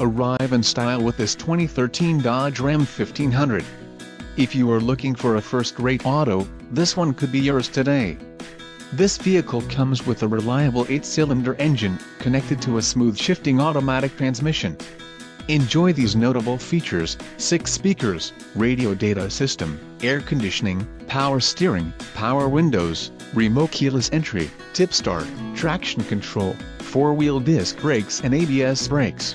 Arrive in style with this 2013 Dodge Ram 1500. If you are looking for a first-rate auto, this one could be yours today. This vehicle comes with a reliable 8-cylinder engine, connected to a smooth shifting automatic transmission. Enjoy these notable features: 6 speakers, radio data system, air conditioning, power steering, power windows, remote keyless entry, tip start, traction control, 4-wheel disc brakes and ABS brakes.